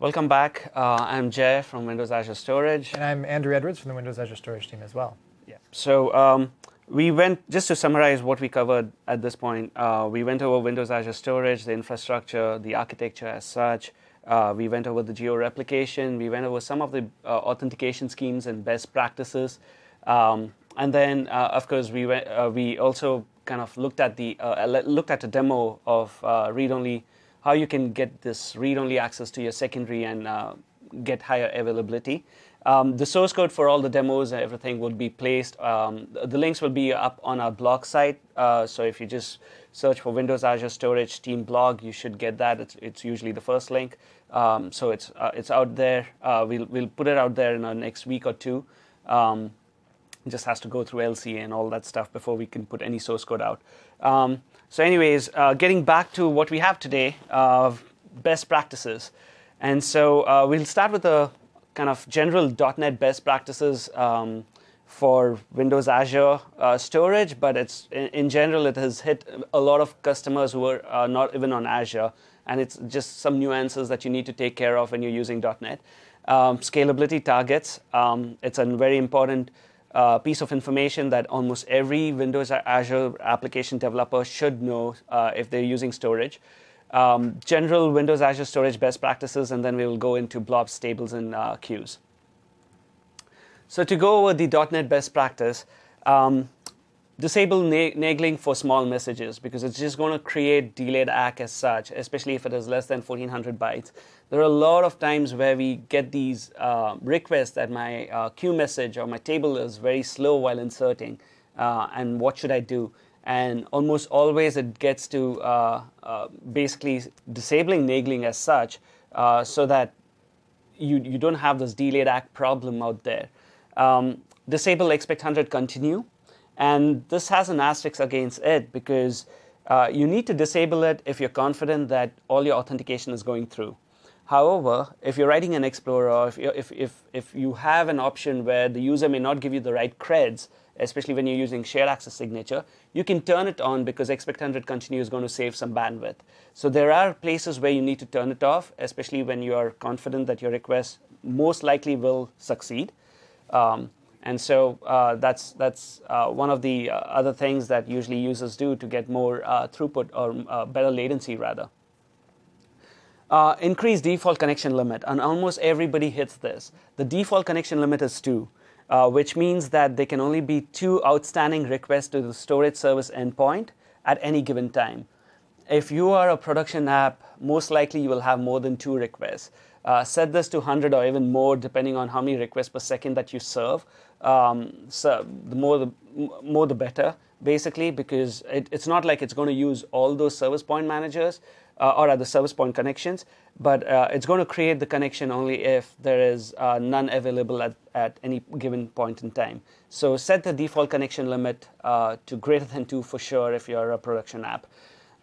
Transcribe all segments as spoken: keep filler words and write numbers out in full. Welcome back. Uh, I'm Jay from Windows Azure Storage. And I'm Andrew Edwards from the Windows Azure Storage team as well. Yeah. So um, we went, just to summarize what we covered at this point, uh, we went over Windows Azure Storage, the infrastructure, the architecture as such. Uh, we went over the geo-replication. We went over some of the uh, authentication schemes and best practices. Um, and then, uh, of course, we, went, uh, we also kind of looked at, the, uh, looked at a demo of uh, read-only, how you can get this read-only access to your secondary and uh, get higher availability. Um, the source code for all the demos and everything would be placed. Um, the links will be up on our blog site. Uh, so if you just search for Windows Azure Storage Team blog, you should get that. It's, it's usually the first link. Um, so it's, uh, it's out there. Uh, we'll, we'll put it out there in our next week or two. Um, it just has to go through L C A and all that stuff before we can put any source code out. Um, So anyways, uh, getting back to what we have today, uh, best practices. And so uh, we'll start with a kind of general dot net best practices um, for Windows Azure uh, storage, but it's in general it has hit a lot of customers who are uh, not even on Azure, and it's just some nuances that you need to take care of when you're using dot net. Um, scalability targets, um, it's a very important Uh, piece of information that almost every Windows Azure application developer should know uh, if they're using storage. Um, general Windows Azure storage best practices, and then we will go into blobs, tables, and uh, queues. So to go over the dot net best practice, um, disable na nagling for small messages, because it's just going to create delayed A C K as such, especially if it is less than fourteen hundred bytes. There are a lot of times where we get these uh, requests that my uh, queue message or my table is very slow while inserting, uh, and what should I do? And almost always it gets to uh, uh, basically disabling nagling as such, uh, so that you, you don't have this delayed A C K problem out there. Um, disable XPECT one hundred Continue. And this has an asterisk against it, because uh, you need to disable it if you're confident that all your authentication is going through. However, if you're writing an Explorer, or if, if, if, if you have an option where the user may not give you the right creds, especially when you're using shared access signature, you can turn it on, because XPECT one hundred Continue is going to save some bandwidth. So there are places where you need to turn it off, especially when you're confident that your request most likely will succeed. Um, And so uh, that's, that's uh, one of the uh, other things that usually users do to get more uh, throughput, or uh, better latency rather. Uh, increase default connection limit, and almost everybody hits this. The default connection limit is two, uh, which means that there can only be two outstanding requests to the storage service endpoint at any given time. If you are a production app, most likely you will have more than two requests. Uh, set this to one hundred or even more, depending on how many requests per second that you serve. Um, so the more the more the better, basically, because it, it's not like it's going to use all those service point managers uh, or other service point connections, but uh, it's going to create the connection only if there is uh, none available at, at any given point in time. So set the default connection limit uh, to greater than two for sure if you're a production app.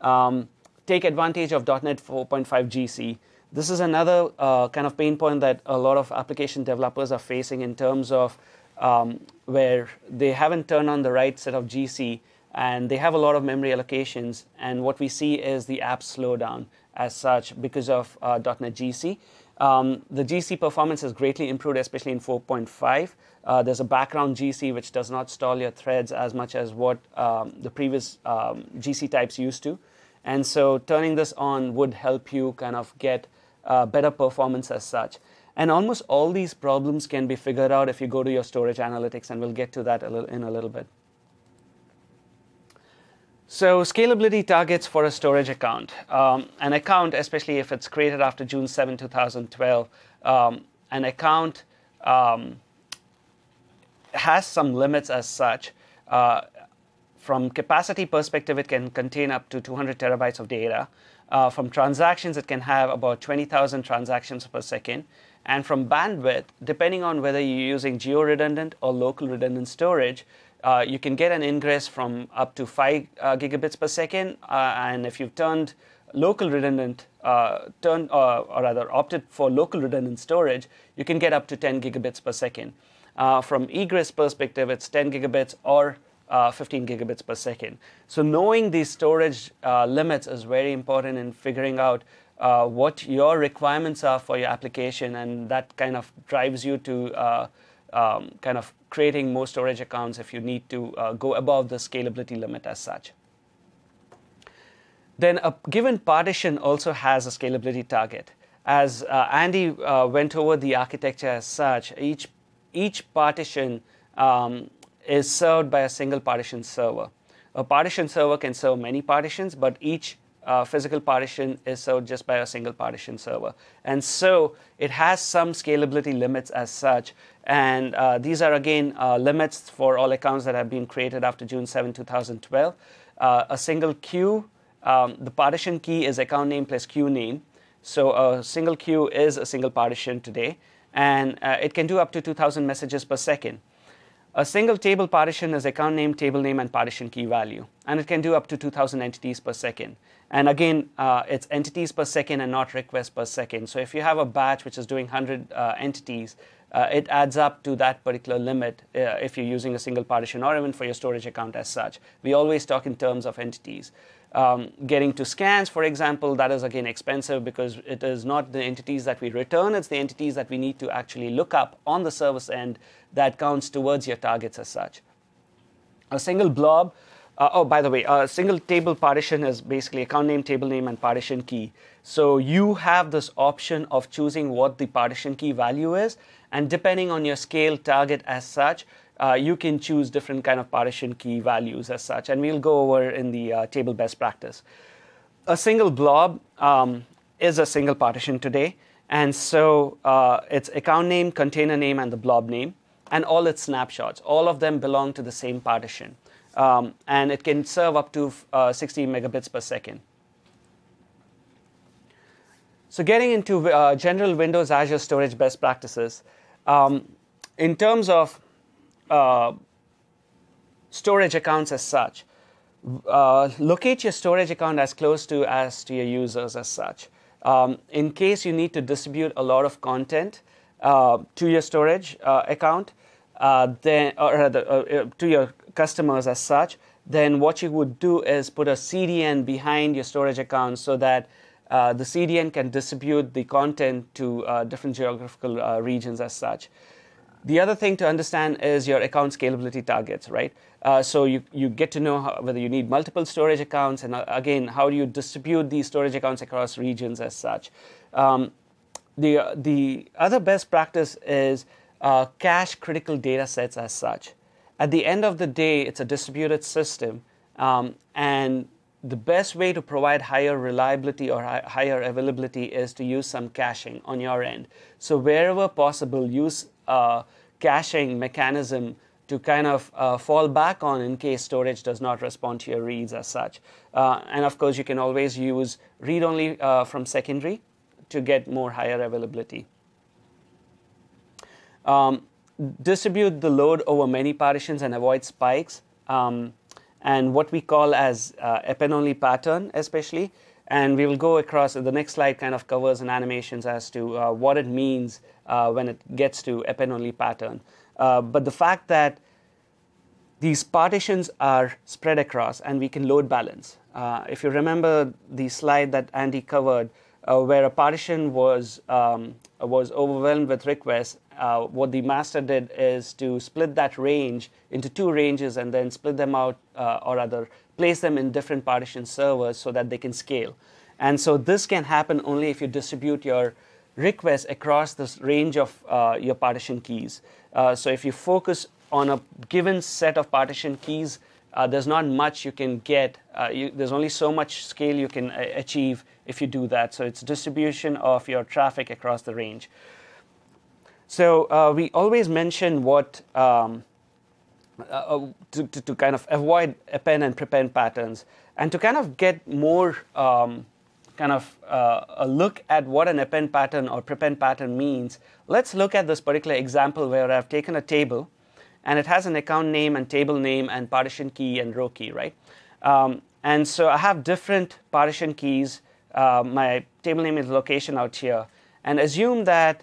Um, take advantage of dot net four point five G C. This is another uh, kind of pain point that a lot of application developers are facing, in terms of um, where they haven't turned on the right set of G C, and they have a lot of memory allocations, and what we see is the app slow down as such because of uh, dot net G C. Um, the G C performance has greatly improved, especially in four point five. Uh, there's a background G C which does not stall your threads as much as what um, the previous um, G C types used to. And so turning this on would help you kind of get Uh, better performance as such. And almost all these problems can be figured out if you go to your storage analytics, and we'll get to that a little, in a little bit. So scalability targets for a storage account. Um, an account, especially if it's created after June seventh two thousand twelve, um, an account um, has some limits as such. Uh, from capacity perspective, it can contain up to two hundred terabytes of data. Uh, from transactions, it can have about twenty thousand transactions per second. And from bandwidth, depending on whether you're using geo-redundant or local redundant storage, uh, you can get an ingress from up to five uh, gigabits per second. Uh, and if you've turned local redundant, uh, turned, uh, or rather opted for local redundant storage, you can get up to ten gigabits per second. Uh, from egress perspective, it's ten gigabits or Uh, fifteen gigabits per second. So knowing these storage uh, limits is very important in figuring out uh, what your requirements are for your application, and that kind of drives you to uh, um, kind of creating more storage accounts if you need to uh, go above the scalability limit as such. Then a given partition also has a scalability target. As uh, Andy uh, went over the architecture as such, each, each partition um, is served by a single partition server. A partition server can serve many partitions, but each uh, physical partition is served just by a single partition server. And so it has some scalability limits as such. And uh, these are, again, uh, limits for all accounts that have been created after June seventh two thousand twelve. Uh, a single queue, um, the partition key is account name plus queue name. So a single queue is a single partition today, and uh, it can do up to two thousand messages per second. A single table partition is account name, table name, and partition key value, and it can do up to two thousand entities per second. And again, uh, it's entities per second and not requests per second. So if you have a batch which is doing one hundred uh, entities, uh, it adds up to that particular limit uh, if you're using a single partition or even for your storage account as such. We always talk in terms of entities. Um, getting to scans, for example, that is again expensive because it is not the entities that we return, it's the entities that we need to actually look up on the service end that counts towards your targets as such. A single blob, uh, oh, by the way, a single table partition is basically account name, table name, and partition key. So you have this option of choosing what the partition key value is, and depending on your scale target as such, Uh, you can choose different kind of partition key values as such, and we'll go over in the uh, table best practice. A single blob um, is a single partition today, and so uh, it's account name, container name, and the blob name, and all its snapshots. All of them belong to the same partition, um, and it can serve up to uh, sixty megabits per second. So getting into uh, general Windows Azure Storage best practices, um, in terms of Uh, storage accounts as such. Uh, locate your storage account as close to as to your users as such. Um, in case you need to distribute a lot of content uh, to your storage uh, account, uh, then or uh, uh, to your customers as such, then what you would do is put a C D N behind your storage account so that uh, the C D N can distribute the content to uh, different geographical uh, regions as such. The other thing to understand is your account scalability targets, right? Uh, so you, you get to know how, whether you need multiple storage accounts, and uh, again, how do you distribute these storage accounts across regions as such. Um, the, uh, the other best practice is uh, cache critical data sets as such. At the end of the day, it's a distributed system, um, and the best way to provide higher reliability or hi higher availability is to use some caching on your end. So wherever possible, use Uh, caching mechanism to kind of uh, fall back on in case storage does not respond to your reads as such. Uh, and of course, you can always use read-only uh, from secondary to get more higher availability. Um, distribute the load over many partitions and avoid spikes, um, and what we call as uh, append-only pattern especially. And we will go across, the next slide kind of covers and animations as to uh, what it means uh, when it gets to append-only pattern. Uh, but the fact that these partitions are spread across and we can load balance. Uh, if you remember the slide that Andy covered, uh, where a partition was, um, was overwhelmed with requests, uh, what the master did is to split that range into two ranges and then split them out uh, or other. place them in different partition servers so that they can scale. And so this can happen only if you distribute your requests across this range of uh, your partition keys. Uh, so if you focus on a given set of partition keys, uh, there's not much you can get. Uh, you, there's only so much scale you can uh, achieve if you do that. So it's distribution of your traffic across the range. So uh, we always mention what um, Uh, to, to, to kind of avoid append and prepend patterns, and to kind of get more um, kind of uh, a look at what an append pattern or prepend pattern means, let's look at this particular example where I've taken a table and it has an account name and table name and partition key and row key, right? Um, and so I have different partition keys. Uh, my table name is location out here, and assume that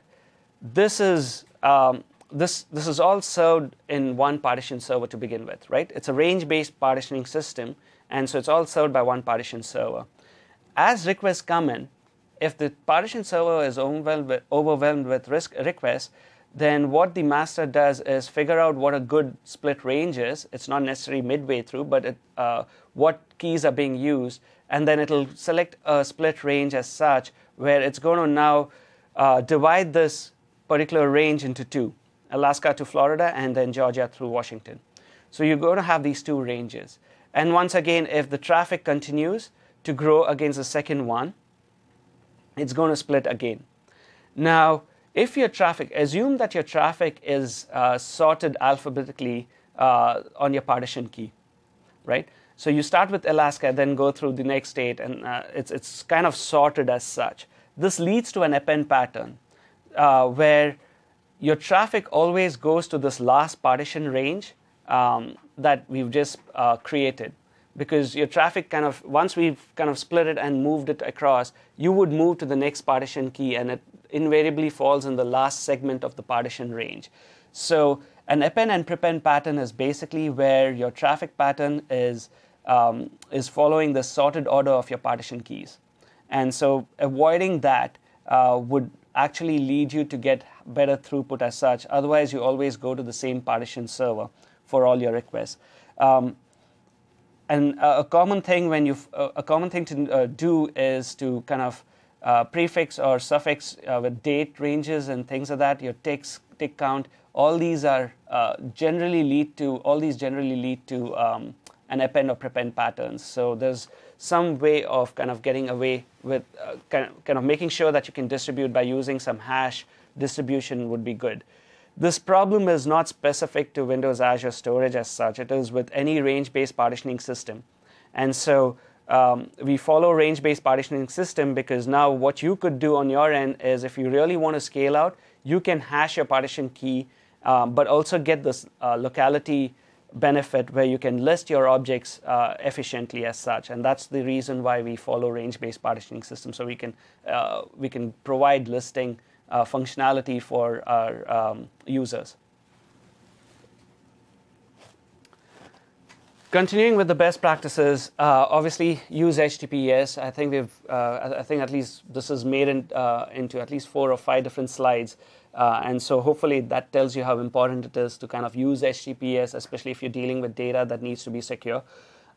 this is um, This, this is all served in one partition server to begin with, right? It's a range-based partitioning system, and so it's all served by one partition server. As requests come in, if the partition server is overwhelmed with risk requests, then what the master does is figure out what a good split range is. It's not necessarily midway through, but it, uh, what keys are being used. And then it'll select a split range as such, where it's going to now uh, divide this particular range into two, Alaska to Florida and then Georgia through Washington. So you're going to have these two ranges. And once again, if the traffic continues to grow against the second one, it's going to split again. Now, if your traffic, assume that your traffic is uh, sorted alphabetically uh, on your partition key, right? So you start with Alaska, then go through the next state, and uh, it's, it's kind of sorted as such. This leads to an append pattern uh, where your traffic always goes to this last partition range um, that we've just uh, created. Because your traffic kind of, once we've kind of split it and moved it across, you would move to the next partition key, and it invariably falls in the last segment of the partition range. So an append and prepend pattern is basically where your traffic pattern is, um, is following the sorted order of your partition keys. And so avoiding that uh, would actually lead you to get better throughput as such. Otherwise, you always go to the same partition server for all your requests. Um, And uh, a common thing when you uh, a common thing to uh, do is to kind of uh, prefix or suffix uh, with date ranges and things like that. Your ticks, tick count, all these are uh, generally lead to all these generally lead to um, an append or prepend patterns. So there's some way of kind of getting away with uh, kind of, kind of making sure that you can distribute by using some hash distribution would be good. This problem is not specific to Windows Azure Storage as such. It is with any range-based partitioning system. And so um, we follow range-based partitioning system because now what you could do on your end is if you really want to scale out, you can hash your partition key, um, but also get this uh, locality benefit where you can list your objects uh, efficiently as such. And that's the reason why we follow range-based partitioning system, so we can, uh, we can provide listing Uh, functionality for our um, users. Continuing with the best practices, uh, obviously use H T T P S. I think we've, uh, I think at least this is made in, uh, into at least four or five different slides, uh, and so hopefully that tells you how important it is to kind of use H T T P S, especially if you're dealing with data that needs to be secure.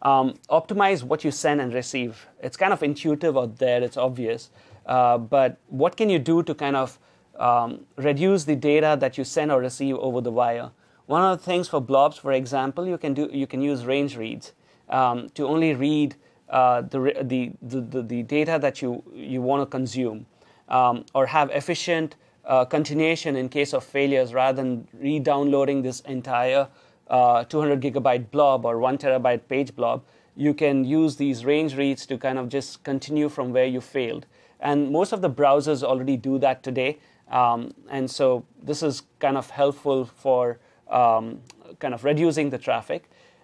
Um, optimize what you send and receive. It's kind of intuitive out there, it's obvious. Uh, but what can you do to kind of um, reduce the data that you send or receive over the wire? One of the things for blobs, for example, you can do you can use range reads um, to only read uh, the, the the the data that you you want to consume, um, or have efficient uh, continuation in case of failures rather than re-downloading this entire uh, two hundred gigabyte blob or one terabyte page blob. You can use these range reads to kind of just continue from where you failed. And most of the browsers already do that today, um, and so this is kind of helpful for um, kind of reducing the traffic.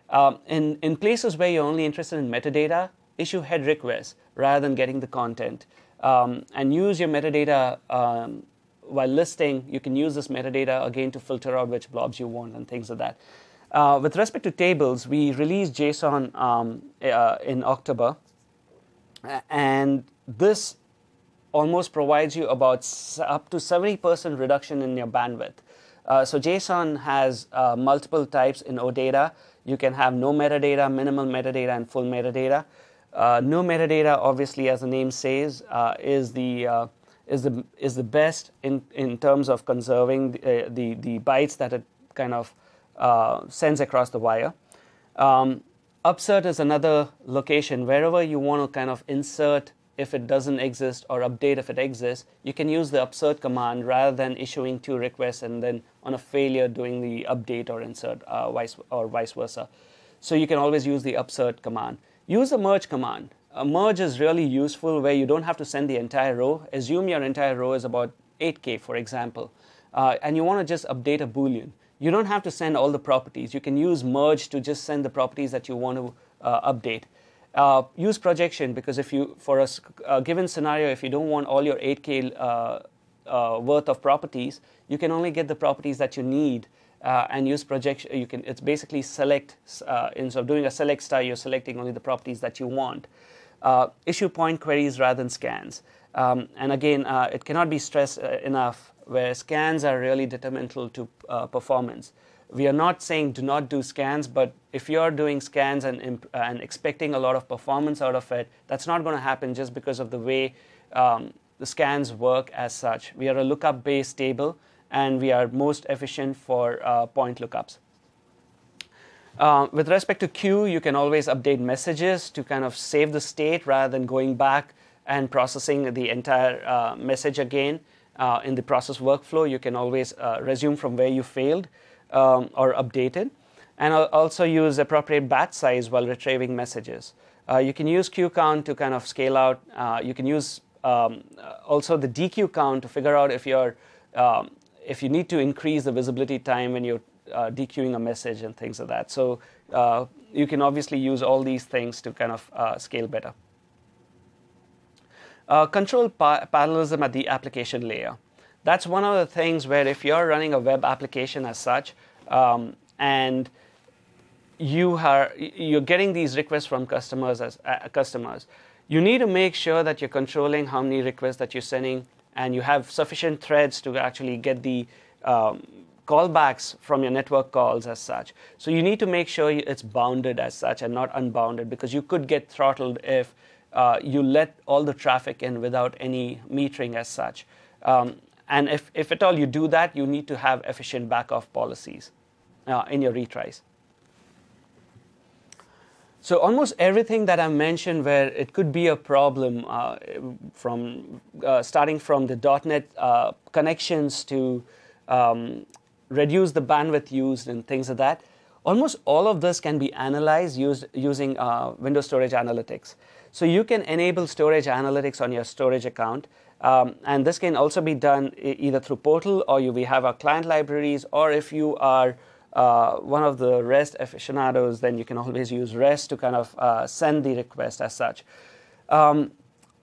Um, in, in places where you're only interested in metadata, issue head requests rather than getting the content. Um, and use your metadata um, while listing. You can use this metadata again to filter out which blobs you want and things like that. Uh, with respect to tables, we released JSON um, uh, in October, and this almost provides you about up to seventy percent reduction in your bandwidth. Uh, so JSON has uh, multiple types in OData. You can have no metadata, minimal metadata, and full metadata. Uh, no metadata, obviously, as the name says, uh, is the uh, is the is the best in in terms of conserving the uh, the, the bytes that it kind of uh, sends across the wire. Um, Upsert is another location wherever you want to kind of insert if it doesn't exist, or update if it exists. You can use the upsert command rather than issuing two requests and then on a failure doing the update or insert uh, vice, or vice versa. So you can always use the upsert command. Use the merge command. A merge is really useful where you don't have to send the entire row. Assume your entire row is about eight K, for example, uh, and you want to just update a Boolean. You don't have to send all the properties. You can use merge to just send the properties that you want to uh, update. Uh, use projection, because if you, for a, a given scenario, if you don't want all your eight K uh, uh, worth of properties, you can only get the properties that you need uh, and use projection. You can, it's basically select, uh, instead of doing a select star, you're selecting only the properties that you want. uh, issue point queries rather than scans. Um, and again, uh, it cannot be stressed uh, enough where scans are really detrimental to uh, performance. We are not saying do not do scans, but if you're doing scans and, imp and expecting a lot of performance out of it, that's not going to happen just because of the way um, the scans work as such. We are a lookup-based table, and we are most efficient for uh, point lookups. Uh, with respect to queue, you can always update messages to kind of save the state rather than going back and processing the entire uh, message again. Uh, in the process workflow, you can always uh, resume from where you failed um, or update it. And I'll also use appropriate batch size while retrieving messages. Uh, you can use queue count to kind of scale out. Uh, you can use um, also the D Q count to figure out if you're um, if you need to increase the visibility time when you're uh, dequeuing a message and things like that. So uh, you can obviously use all these things to kind of uh, scale better. Uh, control pa parallelism at the application layer. That's one of the things where if you're running a web application as such, um, and you are you're getting these requests from customers as uh, customers, you need to make sure that you're controlling how many requests that you're sending, and you have sufficient threads to actually get the um, callbacks from your network calls as such. So you need to make sure it's bounded as such and not unbounded, because you could get throttled if uh, you let all the traffic in without any metering as such. Um, and if, if at all you do that, you need to have efficient back-off policies uh, in your retries. So almost everything that I mentioned where it could be a problem, uh, from uh, starting from the dot net uh, connections to um, reduce the bandwidth used and things like that, almost all of this can be analyzed used, using uh, Windows Storage Analytics. So you can enable storage analytics on your storage account, um, and this can also be done either through Portal, or you, we have our client libraries, or if you are Uh, one of the REST aficionados, then you can always use REST to kind of uh, send the request as such. Um,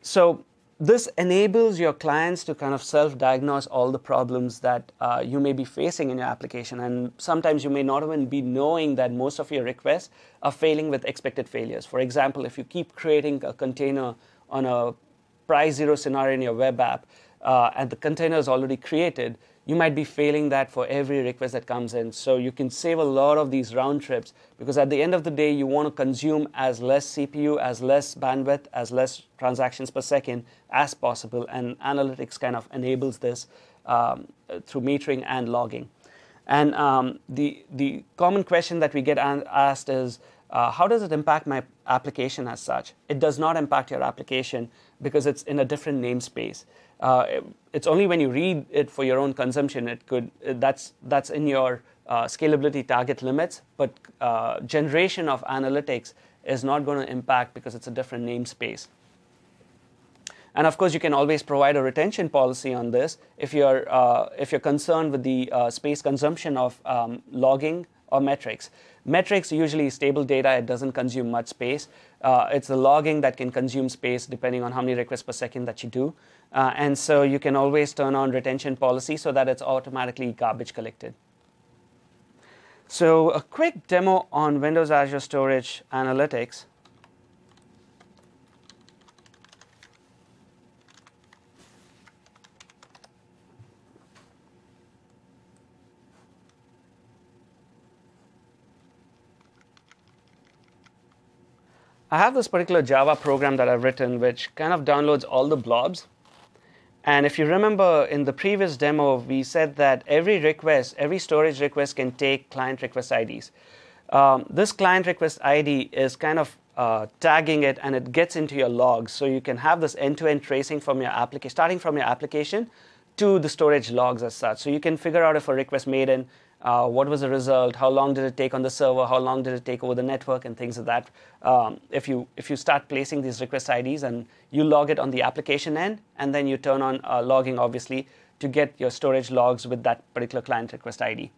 so this enables your clients to kind of self-diagnose all the problems that uh, you may be facing in your application, and sometimes you may not even be knowing that most of your requests are failing with expected failures. For example, if you keep creating a container on a price zero scenario in your web app, uh, and the container is already created, you might be failing that for every request that comes in. So you can save a lot of these round trips, because at the end of the day, you want to consume as less C P U, as less bandwidth, as less transactions per second as possible. And analytics kind of enables this um, through metering and logging. And um, the, the common question that we get asked is, uh, how does it impact my application as such? It does not impact your application because it's in a different namespace. Uh, it, it's only when you read it for your own consumption, it could, that's, that's in your uh, scalability target limits, but uh, generation of analytics is not going to impact because it's a different namespace. And of course, you can always provide a retention policy on this if you're, uh, if you're concerned with the uh, space consumption of um, logging or metrics. Metrics usually is stable data, it doesn't consume much space. Uh, it's the logging that can consume space depending on how many requests per second that you do. Uh, and so you can always turn on retention policy so that it's automatically garbage collected. So a quick demo on Windows Azure Storage Analytics. I have this particular Java program that I've written, which kind of downloads all the blobs. And if you remember in the previous demo, we said that every request, every storage request can take client request I Ds. Um, this client request I D is kind of uh, tagging it, and it gets into your logs. So you can have this end-to-end tracing from your application, starting from your application to the storage logs as such. So you can figure out if a request made in, Uh, what was the result, how long did it take on the server, how long did it take over the network, and things like that. Um, if you if you start placing these request I Ds, and you log it on the application end, and then you turn on uh, logging, obviously, to get your storage logs with that particular client request I D.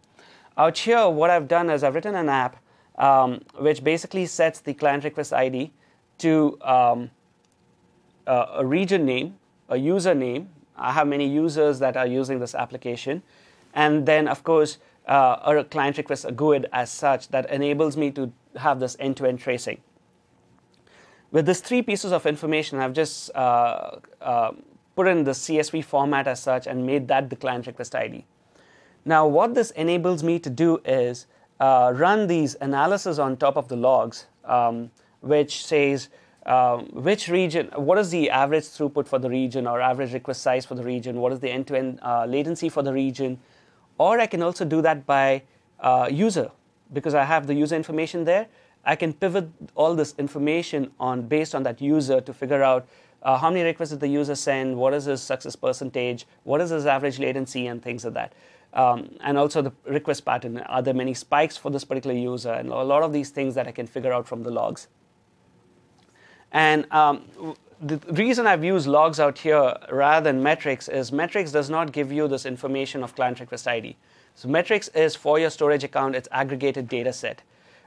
Out here, what I've done is I've written an app um, which basically sets the client request I D to um, a, a region name, a user name. I have many users that are using this application. And then, of course, Uh, or a client request, a G U I D as such, that enables me to have this end-to-end tracing. with these three pieces of information, I've just uh, uh, put in the C S V format as such and made that the client request I D. Now, what this enables me to do is uh, run these analysis on top of the logs, um, which says uh, which region, what is the average throughput for the region or average request size for the region, what is the end-to-end uh, latency for the region, or I can also do that by uh, user, because I have the user information there. I can pivot all this information on based on that user to figure out uh, how many requests did the user send, what is his success percentage, what is his average latency, and things like that. Um, and also the request pattern. Are there many spikes for this particular user? And a lot of these things that I can figure out from the logs. And um, the reason I've used logs out here rather than metrics is metrics does not give you this information of client request I D. So metrics is for your storage account, it's aggregated data set.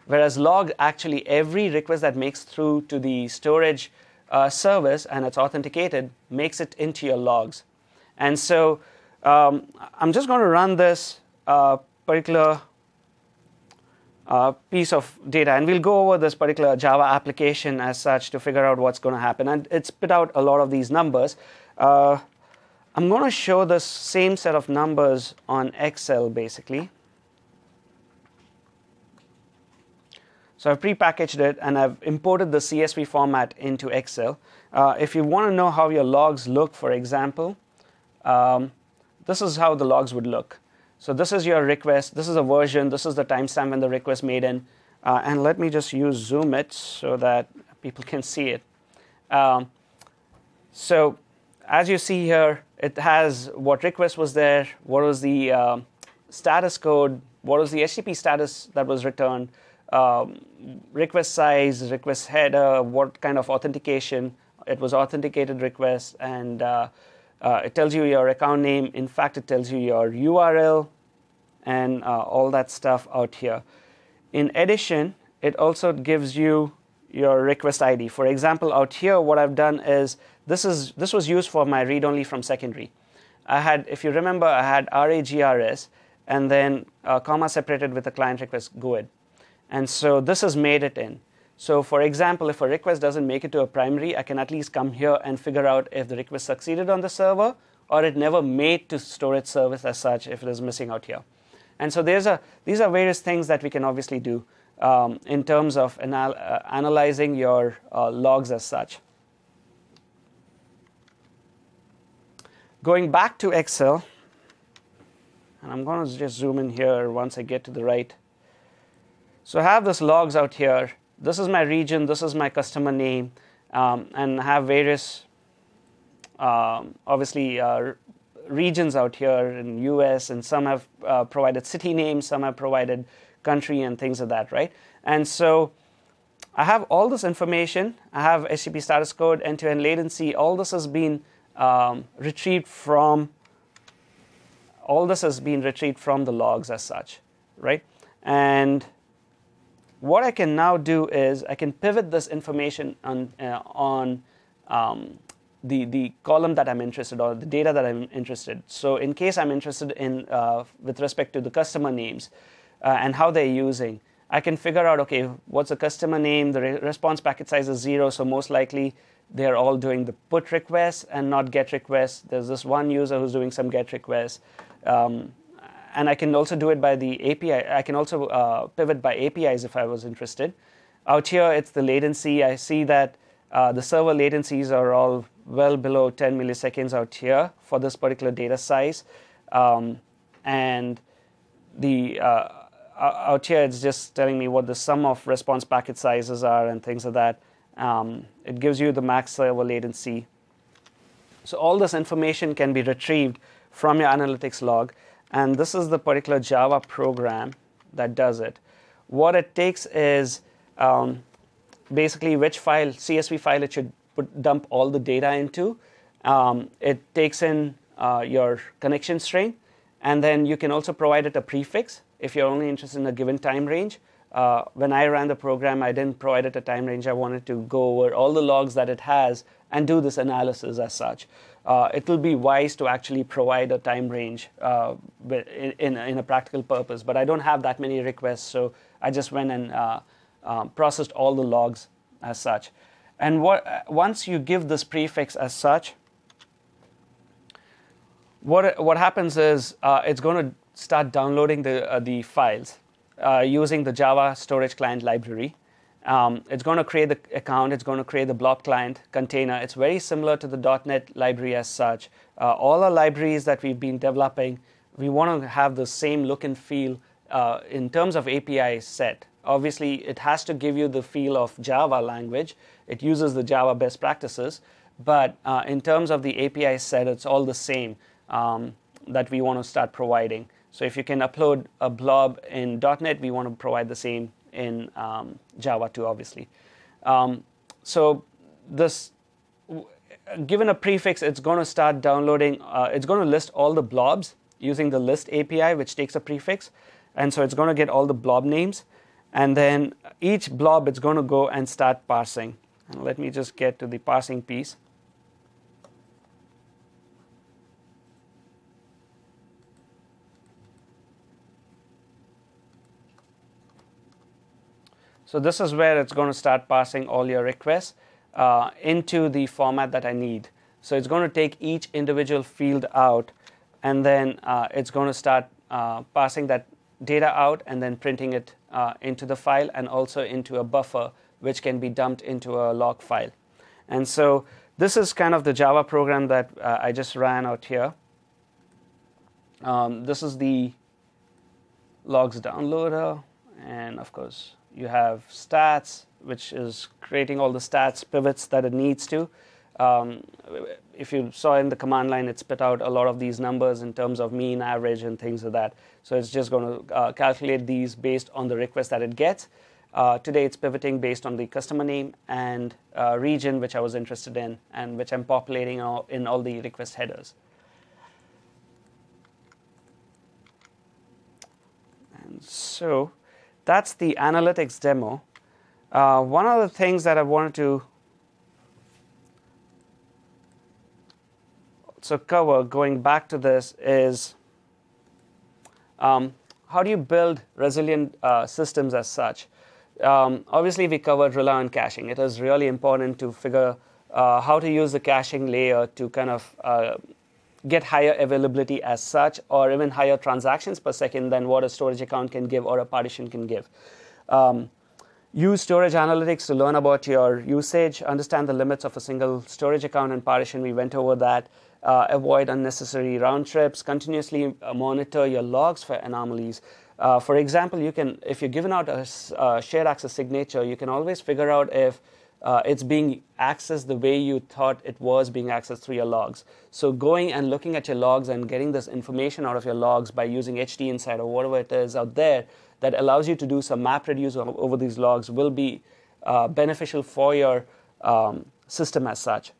Whereas log, actually every request that makes through to the storage uh, service and it's authenticated makes it into your logs. And so um, I'm just going to run this uh, particular uh, piece of data. And we'll go over this particular Java application as such to figure out what's going to happen. And it spit out a lot of these numbers. Uh, I'm going to show the same set of numbers on Excel, basically. So I've prepackaged it, and I've imported the C S V format into Excel. Uh, if you want to know how your logs look, for example, um, this is how the logs would look. So this is your request. This is a version. This is the timestamp when the request made in. Uh, and let me just use zoom it so that people can see it. Um, so as you see here, it has what request was there, what was the uh, status code, what was the H T T P status that was returned, Um, request size, request header, what kind of authentication, it was authenticated request, and uh, uh, it tells you your account name. In fact, it tells you your U R L and uh, all that stuff out here. In addition, it also gives you your request I D. For example, out here, what I've done is, this, is, this was used for my read-only from secondary. I had, if you remember, I had RAGRS, and then uh, comma separated with a client request G O I D. And so this has made it in. So for example, if a request doesn't make it to a primary, I can at least come here and figure out if the request succeeded on the server or it never made to storage service as such if it is missing out here. And so there's a, these are various things that we can obviously do um, in terms of anal uh, analyzing your uh, logs as such. Going back to Excel, and I'm going to just zoom in here once I get to the right. So I have this logs out here. This is my region. This is my customer name. Um, and I have various, um, obviously, uh, regions out here in the U S. And some have uh, provided city names. Some have provided country and things of that, right? And so I have all this information. I have H T T P status code, end-to-end latency. All this has been um, retrieved from, all this has been retrieved from the logs as such, right? And what I can now do is I can pivot this information on, uh, on um, the, the column that I'm interested or the data that I'm interested. So in case I'm interested in uh, with respect to the customer names uh, and how they're using, I can figure out, okay, what's the customer name? The re response packet size is zero, so most likely they're all doing the put requests and not get requests. There's this one user who's doing some get requests. Um, And I can also do it by the A P I. I can also uh, pivot by A P Is if I was interested. Out here, it's the latency. I see that uh, the server latencies are all well below ten milliseconds out here for this particular data size. Um, and the uh, out here, it's just telling me what the sum of response packet sizes are and things like that. Um, it gives you the max server latency. So all this information can be retrieved from your analytics log. And this is the particular Java program that does it. What it takes is um, basically which file, C S V file it should put, dump all the data into. Um, it takes in uh, your connection string. And then you can also provide it a prefix if you're only interested in a given time range. Uh, when I ran the program, I didn't provide it a time range. I wanted to go over all the logs that it has and do this analysis as such. Uh, it will be wise to actually provide a time range uh, in, in, in a practical purpose. But I don't have that many requests, so I just went and uh, um, processed all the logs as such. And what, once you give this prefix as such, what, what happens is uh, it's going to start downloading the, uh, the files uh, using the Java Storage Client library. Um, it's going to create the account. It's going to create the blob client container. It's very similar to the dot net library as such. Uh, all our libraries that we've been developing, we want to have the same look and feel uh, in terms of A P I set. Obviously, it has to give you the feel of Java language. It uses the Java best practices. But uh, in terms of the A P I set, it's all the same um, that we want to start providing. So if you can upload a blob in dot net, we want to provide the same in um, Java too, obviously. Um, so this, given a prefix, it's going to start downloading. Uh, it's going to list all the blobs using the list A P I, which takes a prefix. And so it's going to get all the blob names. And then each blob, it's going to go and start parsing. And let me just get to the parsing piece. So this is where it's going to start passing all your requests uh, into the format that I need. So it's going to take each individual field out, and then uh, it's going to start uh, passing that data out and then printing it uh, into the file and also into a buffer, which can be dumped into a log file. And so this is kind of the Java program that uh, I just ran out here. Um, this is the logs downloader, and of course, you have stats, which is creating all the stats pivots that it needs to. Um, if you saw in the command line, it spit out a lot of these numbers in terms of mean, average, and things like that. So it's just going to uh, calculate these based on the request that it gets. Uh, today, it's pivoting based on the customer name and uh, region, which I was interested in, and which I'm populating all, in all the request headers. And so that's the analytics demo. Uh, one of the things that I wanted to also cover going back to this is um, how do you build resilient uh, systems as such? Um, obviously, we covered reliant caching. It is really important to figure uh, how to use the caching layer to kind of uh, get higher availability as such, or even higher transactions per second than what a storage account can give or a partition can give. Um, use storage analytics to learn about your usage, understand the limits of a single storage account and partition. We went over that. Uh, avoid unnecessary round trips. Continuously monitor your logs for anomalies. Uh, for example, you can, if you're given out a uh, shared access signature, you can always figure out if Uh, it's being accessed the way you thought it was being accessed through your logs. So going and looking at your logs and getting this information out of your logs by using H D Insight or whatever it is out there that allows you to do some map reduce over these logs will be uh, beneficial for your um, system as such.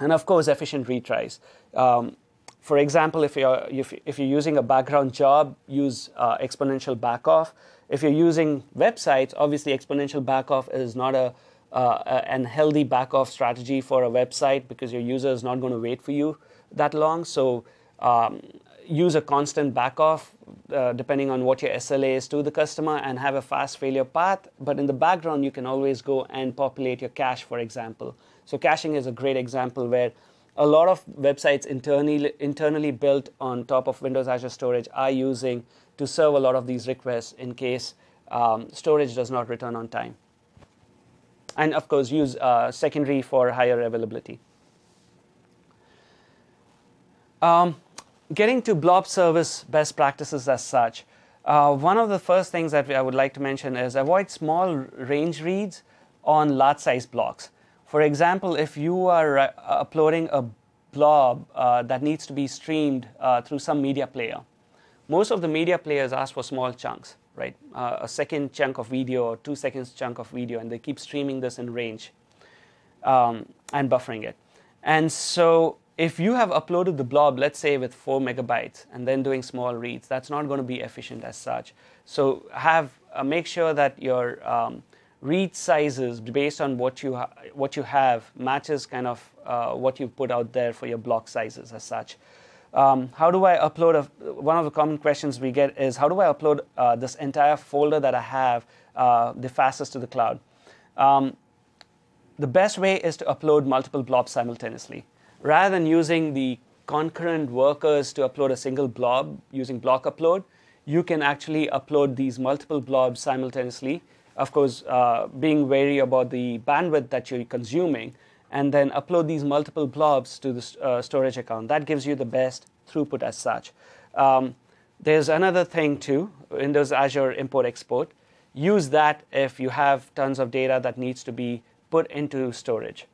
And of course, efficient retries. Um, for example, if you're, if, if you're using a background job, use uh, exponential backoff. If you're using websites, obviously exponential backoff is not a Uh, and healthy back-off strategy for a website because your user is not going to wait for you that long. So um, use a constant back-off uh, depending on what your S L A is to the customer and have a fast failure path. But in the background, you can always go and populate your cache, for example. So caching is a great example where a lot of websites internally, internally built on top of Windows Azure Storage are using to serve a lot of these requests in case um, storage does not return on time. And of course, use uh, secondary for higher availability. Um, getting to blob service best practices as such. Uh, one of the first things that I would like to mention is avoid small range reads on large size blocks. For example, if you are uh, uploading a blob uh, that needs to be streamed uh, through some media player, most of the media players ask for small chunks. Right, uh, a second chunk of video or two seconds chunk of video, and they keep streaming this in range um, and buffering it. And so if you have uploaded the blob, let's say with four megabytes and then doing small reads, that's not going to be efficient as such. So have uh, make sure that your um, read sizes based on what you, ha what you have matches kind of uh, what you put out there for your block sizes as such. Um, how do I upload, a, one of the common questions we get is, how do I upload uh, this entire folder that I have uh, the fastest to the cloud? Um, the best way is to upload multiple blobs simultaneously. Rather than using the concurrent workers to upload a single blob using block upload, you can actually upload these multiple blobs simultaneously, of course, uh, being wary about the bandwidth that you're consuming, and then upload these multiple blobs to the uh, storage account. That gives you the best throughput as such. Um, there's another thing too, Windows Azure import-export. Use that if you have tons of data that needs to be put into storage.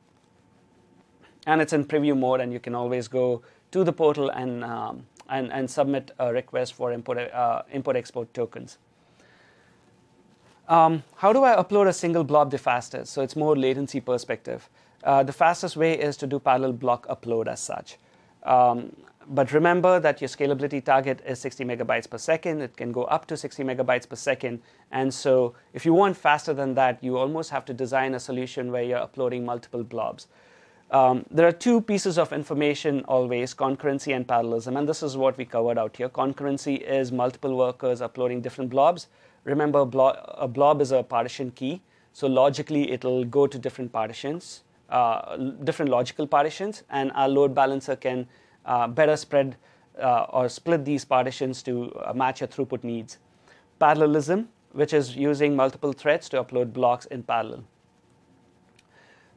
And it's in preview mode, and you can always go to the portal and, um, and, and submit a request for import, uh, import-export tokens. Um, how do I upload a single blob the fastest? So it's more latency perspective. Uh, the fastest way is to do parallel block upload as such. Um, but remember that your scalability target is sixty megabytes per second. It can go up to sixty megabytes per second. And so if you want faster than that, you almost have to design a solution where you're uploading multiple blobs. Um, there are two pieces of information always, concurrency and parallelism, and this is what we covered out here. Concurrency is multiple workers uploading different blobs. Remember, blo a blob is a partition key, so logically it'll go to different partitions, uh, different logical partitions, and our load balancer can uh, better spread uh, or split these partitions to uh, match your throughput needs. Parallelism, which is using multiple threads to upload blocks in parallel.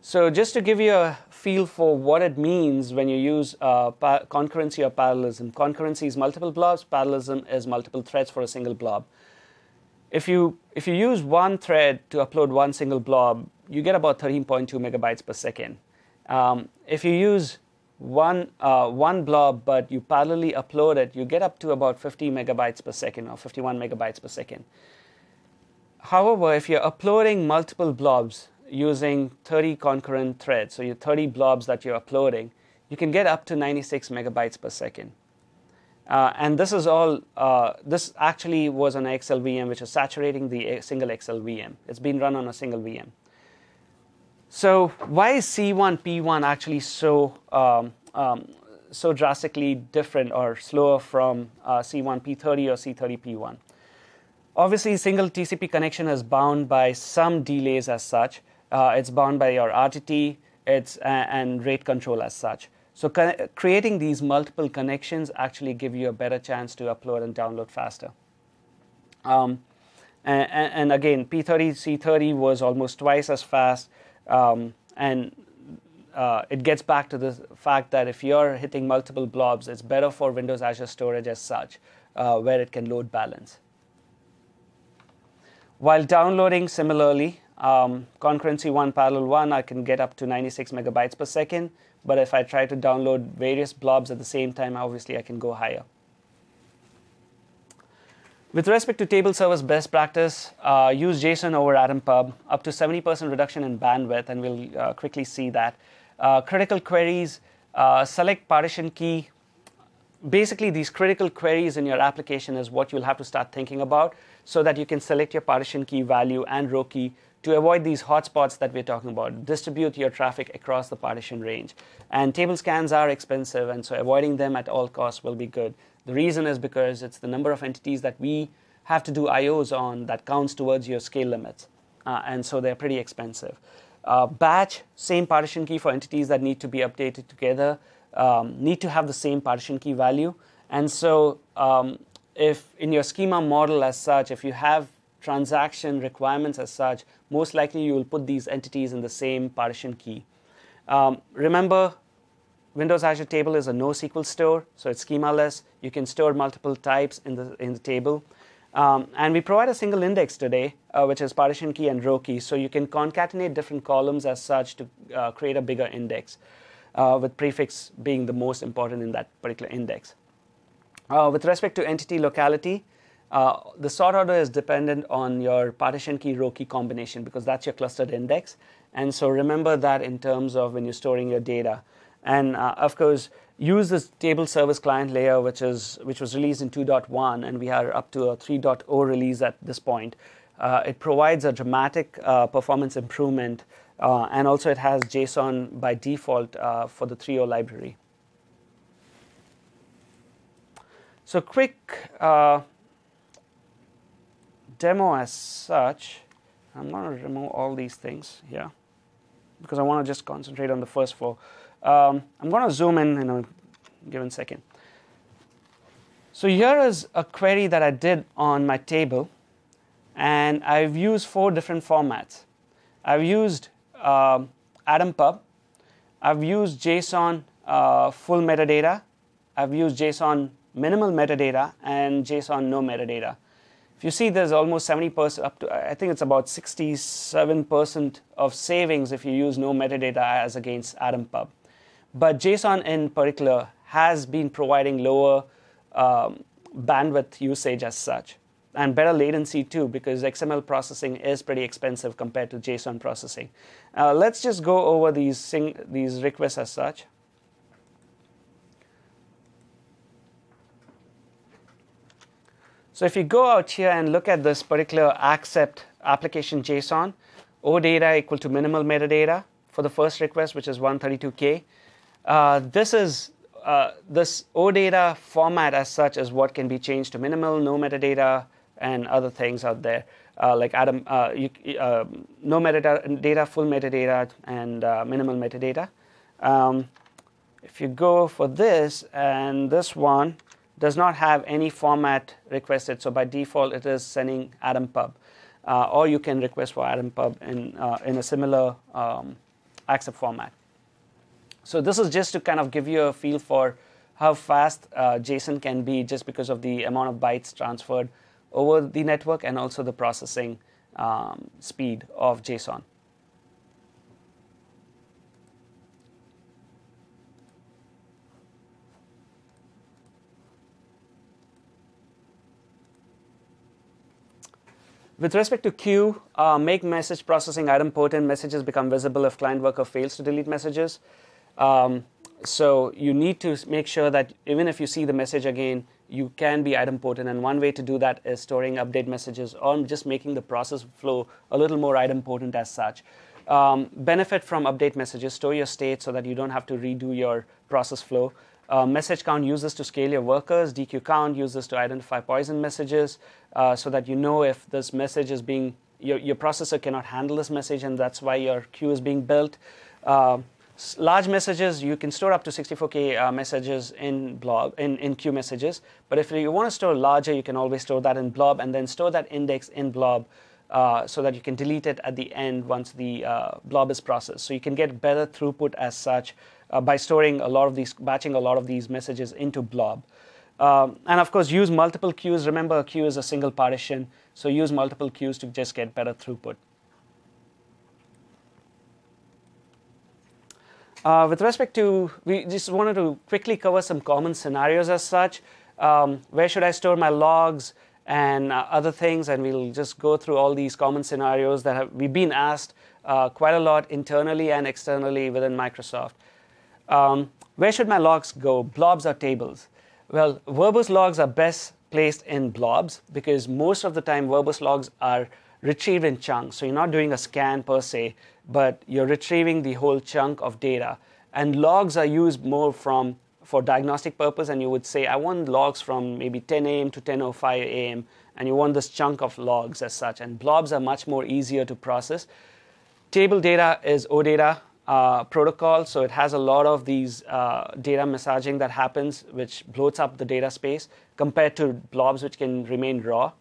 So just to give you a feel for what it means when you use uh, concurrency or parallelism. Concurrency is multiple blobs, parallelism is multiple threads for a single blob. If you, if you use one thread to upload one single blob, you get about thirteen point two megabytes per second. Um, if you use one, uh, one blob but you parallelly upload it, you get up to about fifty megabytes per second or fifty-one megabytes per second. However, if you're uploading multiple blobs, using thirty concurrent threads, so your thirty blobs that you're uploading, you can get up to ninety-six megabytes per second. Uh, and this is all, uh, this actually was an X L V M, which is saturating the single X L V M. It's been run on a single V M. So why is C one P one actually so, um, um, so drastically different or slower from uh, C one P thirty or C thirty P one? Obviously, single T C P connection is bound by some delays as such. Uh, it's bound by your R T T it's, uh, and rate control as such. So creating these multiple connections actually give you a better chance to upload and download faster. Um, and, and again, P thirty, C thirty was almost twice as fast. Um, and uh, it gets back to the fact that if you're hitting multiple blobs, it's better for Windows Azure Storage as such, uh, where it can load balance. While downloading similarly, Um, concurrency one, parallel one, I can get up to ninety-six megabytes per second, but if I try to download various blobs at the same time, obviously I can go higher. With respect to table service best practice, uh, use JSON over AtomPub, up to seventy percent reduction in bandwidth, and we'll uh, quickly see that. Uh, critical queries, uh, select partition key. Basically, these critical queries in your application is what you'll have to start thinking about so that you can select your partition key value and row key to avoid these hotspots that we're talking about. Distribute your traffic across the partition range. And table scans are expensive, and so avoiding them at all costs will be good. The reason is because it's the number of entities that we have to do I Os on that counts towards your scale limits, uh, and so they're pretty expensive. Uh, batch, same partition key for entities that need to be updated together, um, need to have the same partition key value. And so um, if in your schema model as such, if you have transaction requirements as such, most likely you will put these entities in the same partition key. Um, remember, Windows Azure Table is a NoSQL store, so it's schema-less. You can store multiple types in the, in the table. Um, and we provide a single index today, uh, which is partition key and row key, so you can concatenate different columns as such to uh, create a bigger index, uh, with prefix being the most important in that particular index. Uh, with respect to entity locality, Uh, the sort order is dependent on your partition key row key combination because that's your clustered index. And so remember that in terms of when you're storing your data. And uh, of course, use this table service client layer, which is which was released in two point one, and we are up to a three point oh release at this point. Uh, it provides a dramatic uh, performance improvement, uh, and also it has JSON by default uh, for the three point oh library. So quick uh, demo as such. I'm going to remove all these things here. because I want to just concentrate on the first four. Um, I'm going to zoom in in a given second. So here is a query that I did on my table, and I've used four different formats. I've used um, AtomPub, I've used JSON uh, full metadata, I've used JSON minimal metadata, and JSON no metadata. If you see, there's almost seventy percent, up to, I think it's about sixty-seven percent of savings if you use no metadata as against AtomPub. But JSON in particular has been providing lower um, bandwidth usage as such, and better latency too, because X M L processing is pretty expensive compared to JSON processing. Uh, let's just go over these, these requests as such. So if you go out here and look at this particular accept application JSON, OData equal to minimal metadata for the first request, which is one thirty-two K. Uh, this is uh, this OData format as such is what can be changed to minimal, no metadata, and other things out there uh, like Adam, uh, you, uh, no metadata, data, full metadata, and uh, minimal metadata. Um, if you go for this and this one, does not have any format requested, so by default it is sending AtomPub, uh, or you can request for AtomPub in uh, in a similar um, accept format. So this is just to kind of give you a feel for how fast uh, JSON can be, just because of the amount of bytes transferred over the network and also the processing um, speed of JSON. With respect to queue, uh, make message processing idempotent. Messages become visible if client worker fails to delete messages. Um, so you need to make sure that even if you see the message again, you can be idempotent. And one way to do that is storing update messages or just making the process flow a little more idempotent as such. Um, benefit from update messages. Store your state so that you don't have to redo your process flow. Uh, message count uses to scale your workers. D Q count uses to identify poison messages, uh, so that you know if this message is being, your, your processor cannot handle this message, and that's why your queue is being built. Uh, large messages, you can store up to sixty-four K uh, messages in blob, in, in queue messages, but if you want to store larger, you can always store that in blob and then store that index in blob, uh, so that you can delete it at the end once the uh, blob is processed. So you can get better throughput as such. Uh, by storing a lot of these, batching a lot of these messages into blob. Um, and of course, use multiple queues. Remember, a queue is a single partition, so use multiple queues to just get better throughput. Uh, with respect to, we just wanted to quickly cover some common scenarios as such. Um, where should I store my logs and uh, other things? And we'll just go through all these common scenarios that have, we've been asked uh, quite a lot internally and externally within Microsoft. Um, where should my logs go, blobs or tables? Well, verbose logs are best placed in blobs because most of the time verbose logs are retrieved in chunks. So you're not doing a scan per se, but you're retrieving the whole chunk of data. And logs are used more from, for diagnostic purpose, and you would say, I want logs from maybe ten A M to ten oh five A M, and you want this chunk of logs as such. And blobs are much more easier to process. Table data is OData. Uh, protocol, so it has a lot of these uh, data massaging that happens, which bloats up the data space compared to blobs, which can remain raw.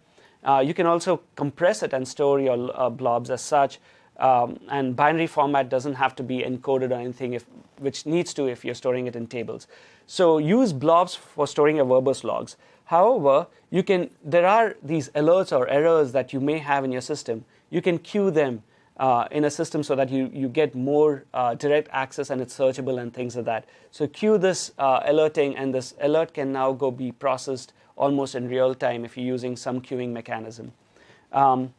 Uh, you can also compress it and store your uh, blobs as such, um, and binary format doesn't have to be encoded or anything, if, which needs to if you're storing it in tables. So use blobs for storing your verbose logs. However, you can, there are these alerts or errors that you may have in your system. You can queue them Uh, in a system so that you, you get more uh, direct access and it's searchable and things like that. So queue this uh, alerting, and this alert can now go be processed almost in real time if you're using some queuing mechanism. Um,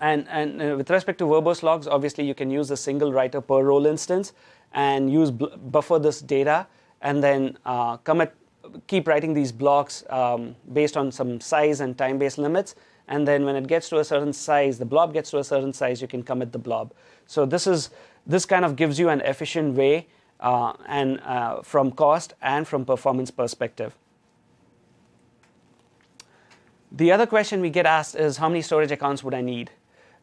and and uh, with respect to verbose logs, obviously you can use a single writer per role instance and use buffer this data and then uh, commit, keep writing these blocks um, based on some size and time-based limits. And then when it gets to a certain size, the blob gets to a certain size, you can commit the blob. So this is, this kind of gives you an efficient way uh, and uh, from cost and from performance perspective. The other question we get asked is, how many storage accounts would I need?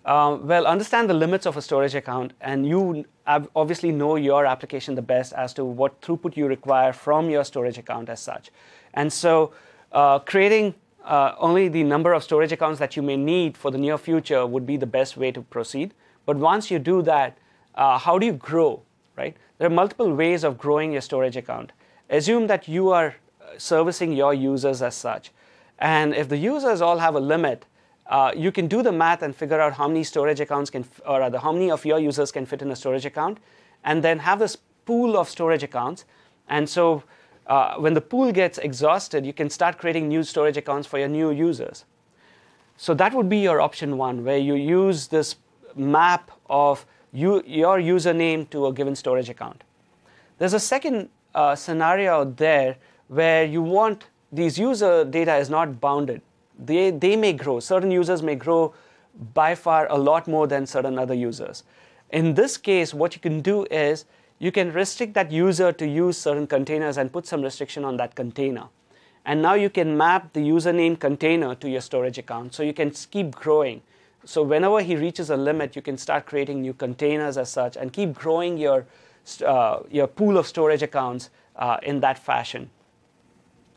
Um, well, understand the limits of a storage account, and you obviously know your application the best as to what throughput you require from your storage account as such. And so uh, creating uh, only the number of storage accounts that you may need for the near future would be the best way to proceed. But once you do that, uh, how do you grow, right? There are multiple ways of growing your storage account. Assume that you are servicing your users as such. And if the users all have a limit, Uh, you can do the math and figure out how many storage accounts can, or rather, how many of your users can fit in a storage account, and then have this pool of storage accounts. And so uh, when the pool gets exhausted, you can start creating new storage accounts for your new users. So that would be your option one, where you use this map of you, your username to a given storage account. There's a second uh, scenario there where you want these user data is not bounded. They, they may grow. Certain users may grow by far a lot more than certain other users. In this case, what you can do is you can restrict that user to use certain containers and put some restriction on that container. And now you can map the username container to your storage account, so you can keep growing. So whenever he reaches a limit, you can start creating new containers as such and keep growing your, uh, your pool of storage accounts uh, in that fashion.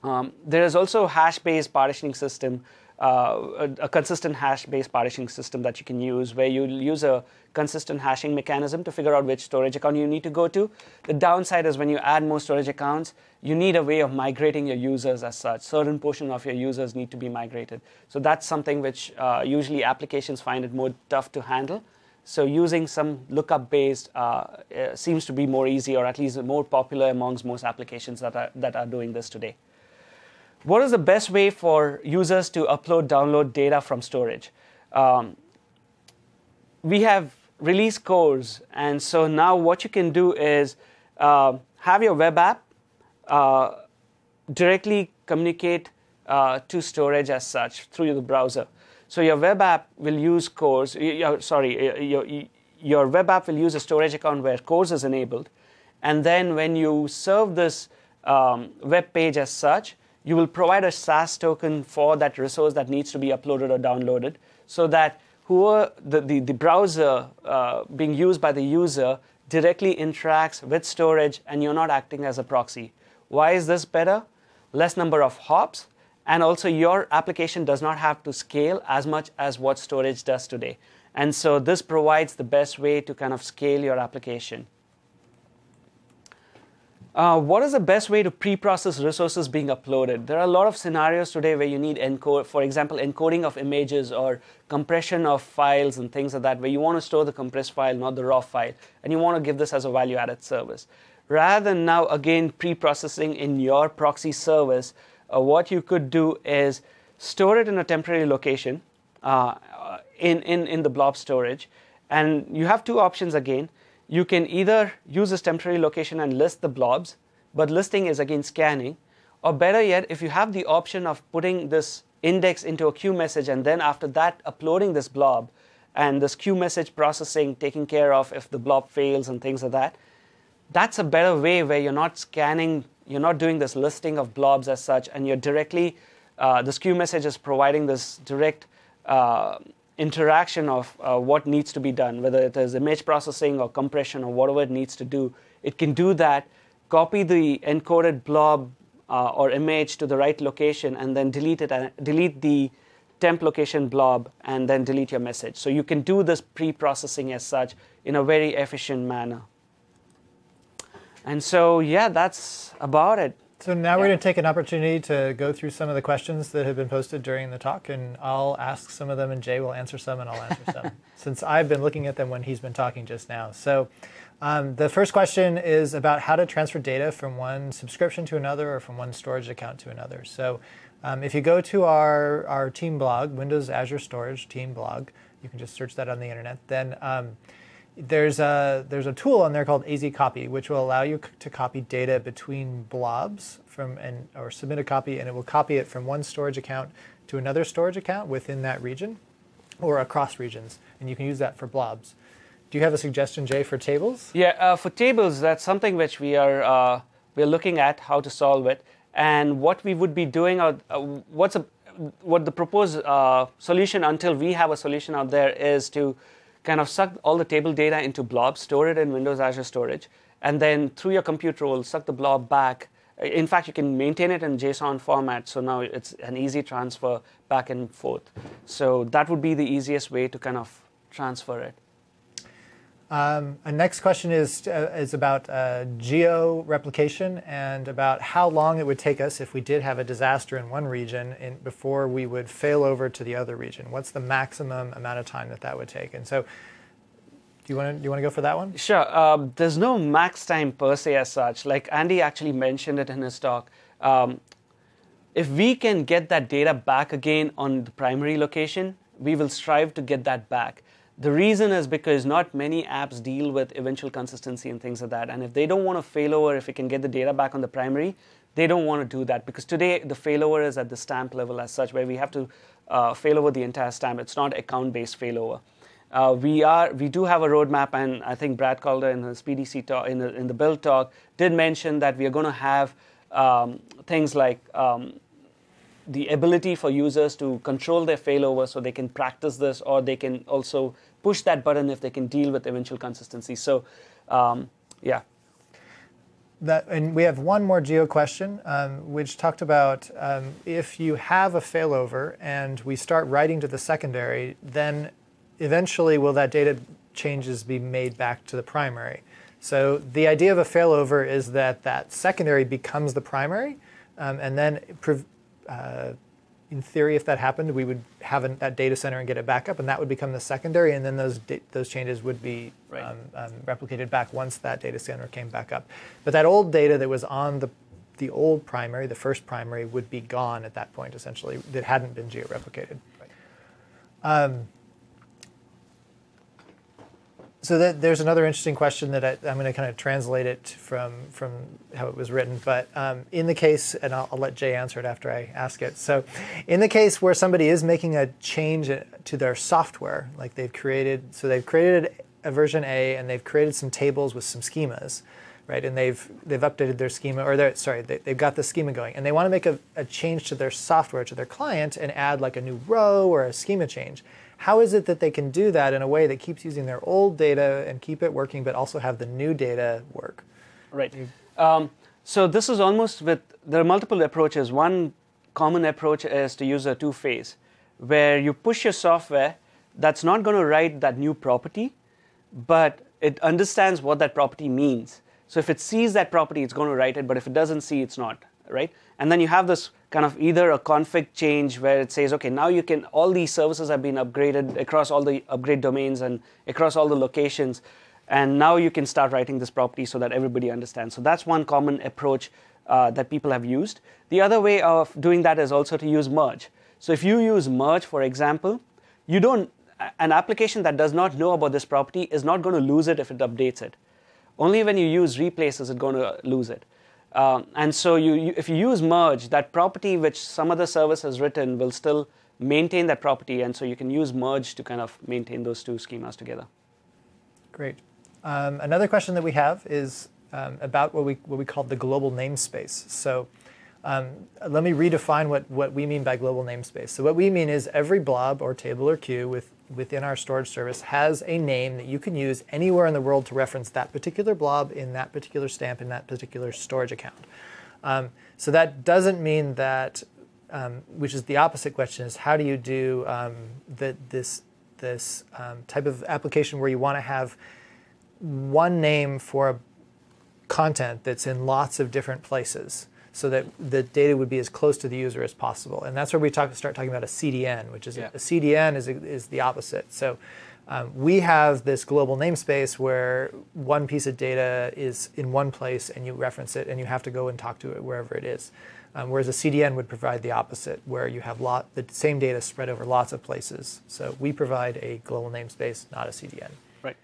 Um, there is also a hash-based partitioning system, uh, a, a consistent hash-based partitioning system that you can use, where you use a consistent hashing mechanism to figure out which storage account you need to go to. The downside is when you add more storage accounts, you need a way of migrating your users as such. Certain portion of your users need to be migrated. So that's something which uh, usually applications find it more tough to handle. So using some lookup-based uh, seems to be more easy, or at least more popular amongst most applications that are, that are doing this today. What is the best way for users to upload, download data from storage? Um, we have released CORS, and so now what you can do is uh, have your web app uh, directly communicate uh, to storage as such through the browser. So your web app will use CORS, your, sorry, your, your web app will use a storage account where CORS is enabled, and then when you serve this um, web page as such, you will provide a S A S token for that resource that needs to be uploaded or downloaded, so that who are the, the, the browser uh, being used by the user directly interacts with storage, and you're not acting as a proxy. Why is this better? Less number of hops, and also your application does not have to scale as much as what storage does today. And so this provides the best way to kind of scale your application. Uh, what is the best way to pre-process resources being uploaded? There are a lot of scenarios today where you need encode, for example, encoding of images or compression of files and things like that, where you want to store the compressed file, not the raw file, and you want to give this as a value-added service. Rather than now, again, pre-processing in your proxy service, uh, what you could do is store it in a temporary location uh, in, in, in the blob storage, and you have two options again. You can either use this temporary location and list the blobs, but listing is again scanning, or better yet, if you have the option of putting this index into a queue message and then after that uploading this blob and this queue message processing taking care of if the blob fails and things like that, that's a better way where you're not scanning, you're not doing this listing of blobs as such, and you're directly, uh, this queue message is providing this direct uh, interaction of uh, what needs to be done, whether it is image processing or compression or whatever it needs to do. It can do that, copy the encoded blob uh, or image to the right location, and then delete it, uh, delete the temp location blob, and then delete your message. So you can do this pre-processing as such in a very efficient manner. And so, yeah, that's about it. So now yeah. We're going to take an opportunity to go through some of the questions that have been posted during the talk, and I'll ask some of them, and Jay will answer some, and I'll answer some, since I've been looking at them when he's been talking just now. So um, the first question is about how to transfer data from one subscription to another or from one storage account to another. So um, if you go to our, our team blog, Windows Azure Storage team blog, you can just search that on the internet, then um, There's a, there's a tool on there called A Z Copy, which will allow you to copy data between blobs from an, or submit a copy, and it will copy it from one storage account to another storage account within that region or across regions, and you can use that for blobs. Do you have a suggestion, Jay, for tables? Yeah, uh, for tables, that's something which we are uh, we're looking at how to solve it, and what we would be doing, or uh, what's a, what the proposed uh, solution, until we have a solution out there, is to kind of suck all the table data into blobs, store it in Windows Azure Storage, and then through your compute role, suck the blob back. In fact, you can maintain it in JSON format, so now it's an easy transfer back and forth. So that would be the easiest way to kind of transfer it. Um, our next question is, uh, is about uh, geo-replication and about how long it would take us if we did have a disaster in one region in, before we would fail over to the other region. What's the maximum amount of time that that would take? And so, do you want to you want to go for that one? Sure. Uh, there's no max time per se as such. Like Andy actually mentioned it in his talk. Um, if we can get that data back again on the primary location, we will strive to get that back. The reason is because not many apps deal with eventual consistency and things like that. And if they don't want to failover, if we can get the data back on the primary, they don't want to do that. Because today, the failover is at the stamp level as such, where we have to uh, failover the entire stamp. It's not account-based failover. Uh, we, are, we do have a roadmap, and I think Brad Calder in his P D C talk, in the, in the build talk, did mention that we are going to have um, things like um, the ability for users to control their failover so they can practice this, or they can also push that button if they can deal with eventual consistency. So, um, yeah. That, and we have one more geo question, um, which talked about um, if you have a failover and we start writing to the secondary, then eventually will that data changes be made back to the primary? So the idea of a failover is that that secondary becomes the primary, um, and then pre uh, in theory, if that happened, we would have an, that data center and get it back up, and that would become the secondary, and then those those changes would be right. um, um, replicated back once that data center came back up. But that old data that was on the the old primary, the first primary, would be gone at that point, essentially, that hadn't been geo-replicated. Right. Um, so that, there's another interesting question that I, I'm going to kind of translate it from from how it was written. But um, in the case, and I'll, I'll let Jay answer it after I ask it. So in the case where somebody is making a change to their software, like they've created, so they've created a version A, and they've created some tables with some schemas, right? And they've they've updated their schema, or their, sorry, they, they've got the schema going, and they want to make a, a change to their software, to their client, and add like a new row or a schema change. How is it that they can do that in a way that keeps using their old data and keep it working, but also have the new data work? Right. Um, so this is almost with, there are multiple approaches. One common approach is to use a two-phase, where you push your software that's not going to write that new property, but it understands what that property means. So if it sees that property, it's going to write it, but if it doesn't see, it's not, right? And then you have this kind of either a config change where it says, okay, now you can, all these services have been upgraded across all the upgrade domains and across all the locations, and now you can start writing this property so that everybody understands. So that's one common approach uh, that people have used. The other way of doing that is also to use merge. So if you use merge, for example, you don't, an application that does not know about this property is not going to lose it if it updates it. Only when you use replace is it going to lose it. Um, and so you, you, if you use merge, that property which some other service has written will still maintain that property, and so you can use merge to kind of maintain those two schemas together. Great. Um, another question that we have is um, about what we, what we call the global namespace. So um, let me redefine what, what we mean by global namespace. So what we mean is every blob or table or queue with, within our storage service has a name that you can use anywhere in the world to reference that particular blob in that particular stamp in that particular storage account. Um, so that doesn't mean that, um, which is the opposite question, is how do you do um, the, this, this um, type of application where you want to have one name for a content that's in lots of different places, so that the data would be as close to the user as possible. And that's where we talk, start talking about a C D N, which is, yeah. a C D N is, is the opposite. So um, we have this global namespace where one piece of data is in one place and you reference it and you have to go and talk to it wherever it is. Um, whereas a C D N would provide the opposite, where you have lot, the same data spread over lots of places. So we provide a global namespace, not a C D N. Right.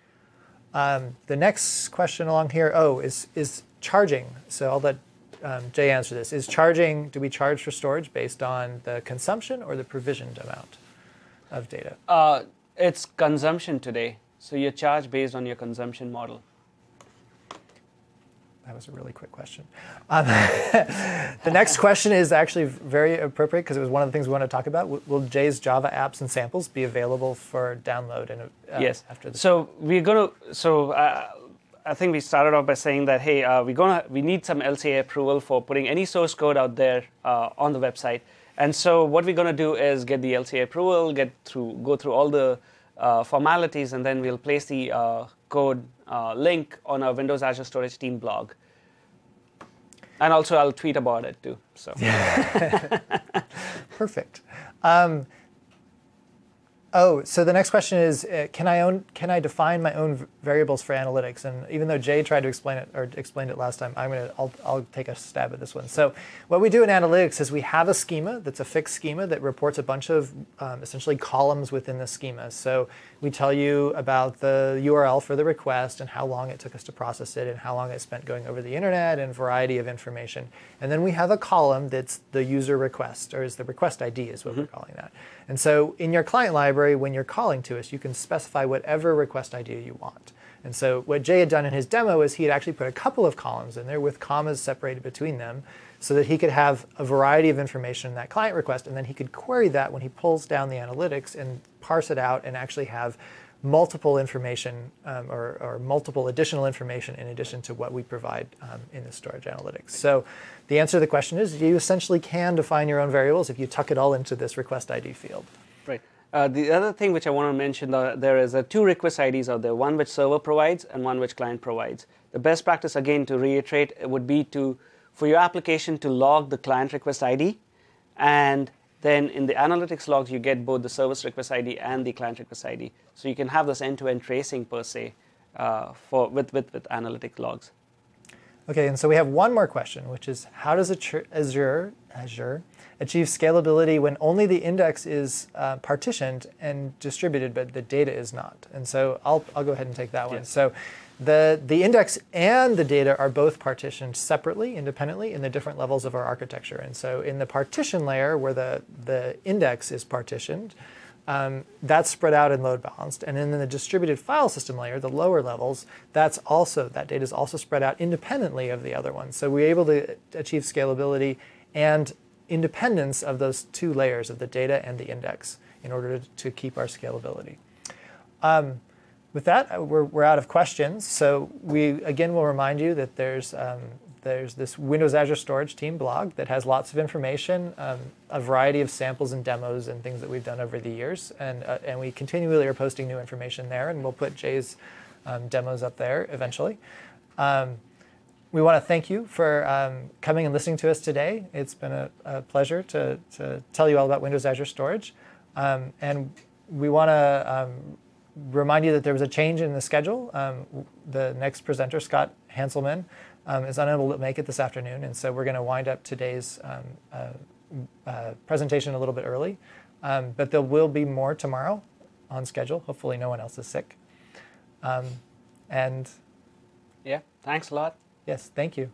Um, the next question along here, oh, is, is charging. So I'll let Um, Jay answer this. Is charging, do we charge for storage based on the consumption or the provisioned amount of data? Uh, it's consumption today. So you charge based on your consumption model. That was a really quick question. Um, the next question is actually very appropriate because it was one of the things we want to talk about. W will Jay's Java apps and samples be available for download? In, uh, yes. After this? So we're going to. So uh, I think we started off by saying that hey, uh, we're going to we need some L C A approval for putting any source code out there uh, on the website. And so what we're going to do is get the L C A approval, get through, go through all the uh, formalities, and then we'll place the uh, code uh, link on our Windows Azure Storage team blog. And also, I'll tweet about it too. So perfect. Um, oh, so the next question is: uh, Can I own? Can I define my own variables for analytics? And even though Jay tried to explain it or explained it last time, I'm gonna I'll I'll take a stab at this one. So what we do in analytics is we have a schema that's a fixed schema that reports a bunch of um, essentially columns within the schema. So we tell you about the U R L for the request and how long it took us to process it and how long it spent going over the internet and variety of information. And then we have a column that's the user request, or is the request I D is what mm-hmm. we're calling that. And so in your client library, when you're calling to us, you can specify whatever request I D you want. And so what Jay had done in his demo is he had actually put a couple of columns in there with commas separated between them so that he could have a variety of information in that client request, and then he could query that when he pulls down the analytics and parse it out and actually have multiple information um, or, or multiple additional information in addition to what we provide um, in the storage analytics. So the answer to the question is you essentially can define your own variables if you tuck it all into this request I D field. Right. Uh, the other thing which I want to mention, uh, there is uh, two request I Ds out there, one which server provides and one which client provides. The best practice, again, to reiterate, would be to, for your application to log the client request I D, and then in the analytics logs, you get both the service request I D and the client request I D. So you can have this end-to-end tracing, per se, uh, for, with, with, with analytic logs. Okay, and so we have one more question, which is how does Azure, Azure achieve scalability when only the index is uh, partitioned and distributed, but the data is not? And so I'll, I'll go ahead and take that one. Yes. So the, the index and the data are both partitioned separately, independently, in the different levels of our architecture. And so in the partition layer where the, the index is partitioned, Um, that's spread out and load balanced. And then in the distributed file system layer, the lower levels, that's also, that data is also spread out independently of the other ones. So we're able to achieve scalability and independence of those two layers of the data and the index in order to keep our scalability. Um, with that, we're, we're out of questions. So we, again, will remind you that there's um, There's this Windows Azure Storage team blog that has lots of information, um, a variety of samples and demos and things that we've done over the years. And, uh, and we continually are posting new information there, and we'll put Jay's um, demos up there eventually. Um, we want to thank you for um, coming and listening to us today. It's been a, a pleasure to, to tell you all about Windows Azure Storage. Um, and we want to um, remind you that there was a change in the schedule. Um, the next presenter, Scott Hanselman, Um, is unable to make it this afternoon, and so we're going to wind up today's um, uh, uh, presentation a little bit early. Um, but there will be more tomorrow on schedule. Hopefully no one else is sick. Um, and yeah, thanks a lot. Yes, thank you.